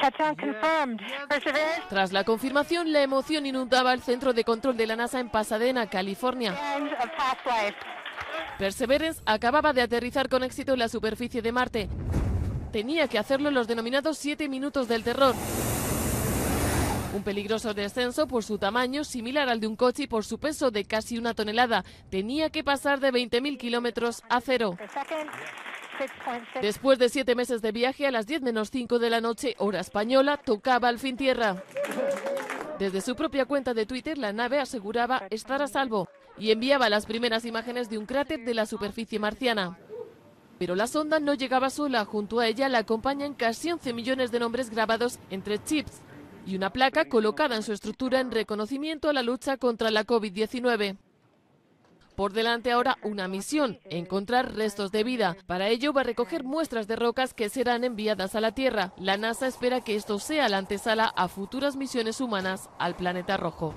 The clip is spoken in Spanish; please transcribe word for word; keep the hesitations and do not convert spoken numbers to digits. Touchdown confirmed. Perseverance. Tras la confirmación, la emoción inundaba el centro de control de la NASA en Pasadena, California. Perseverance acababa de aterrizar con éxito en la superficie de Marte. Tenía que hacerlo en los denominados siete minutos del terror. Un peligroso descenso por su tamaño, similar al de un coche, y por su peso de casi una tonelada. Tenía que pasar de veinte mil kilómetros a cero. Después de siete meses de viaje, a las diez menos cinco de la noche, hora española, tocaba al fin tierra. Desde su propia cuenta de Twitter, la nave aseguraba estar a salvo y enviaba las primeras imágenes de un cráter de la superficie marciana. Pero la sonda no llegaba sola. Junto a ella la acompañan casi once millones de nombres grabados entre chips y una placa colocada en su estructura en reconocimiento a la lucha contra la COVID diecinueve. Por delante ahora una misión: encontrar restos de vida. Para ello va a recoger muestras de rocas que serán enviadas a la Tierra. La NASA espera que esto sea la antesala a futuras misiones humanas al planeta rojo.